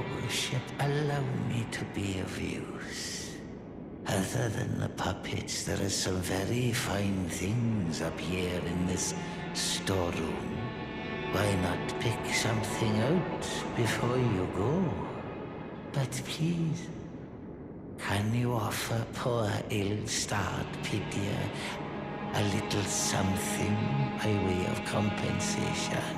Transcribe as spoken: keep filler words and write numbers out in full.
your worship allowed me to be of use? Other than the puppets, there are some very fine things up here in this storeroom. Why not pick something out before you go? But please, can you offer poor ill-starred Pidia a little something by way of compensation?